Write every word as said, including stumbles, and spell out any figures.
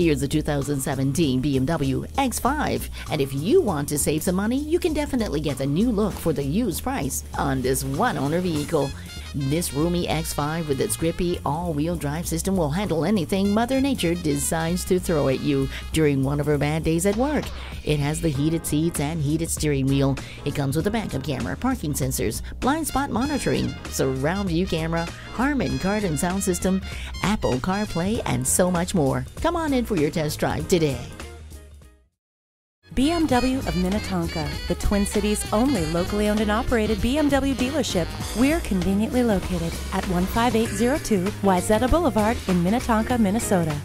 Here's the two thousand seventeen B M W X five, and if you want to save some money, you can definitely get the new look for the used price on this one-owner vehicle. This roomy X five with its grippy all-wheel drive system will handle anything Mother Nature decides to throw at you during one of her bad days at work. It has the heated seats and heated steering wheel. It comes with a backup camera, parking sensors, blind spot monitoring, surround view camera, Harman Kardon sound system, Apple CarPlay, and so much more. Come on in for your test drive today. B M W of Minnetonka, the Twin Cities' only locally owned and operated B M W dealership. We're conveniently located at one five eight zero two Wayzata Boulevard in Minnetonka, Minnesota.